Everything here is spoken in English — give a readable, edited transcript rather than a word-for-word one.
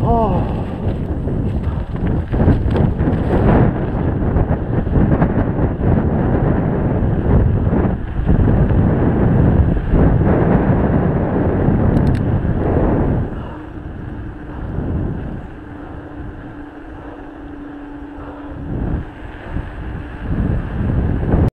Oh.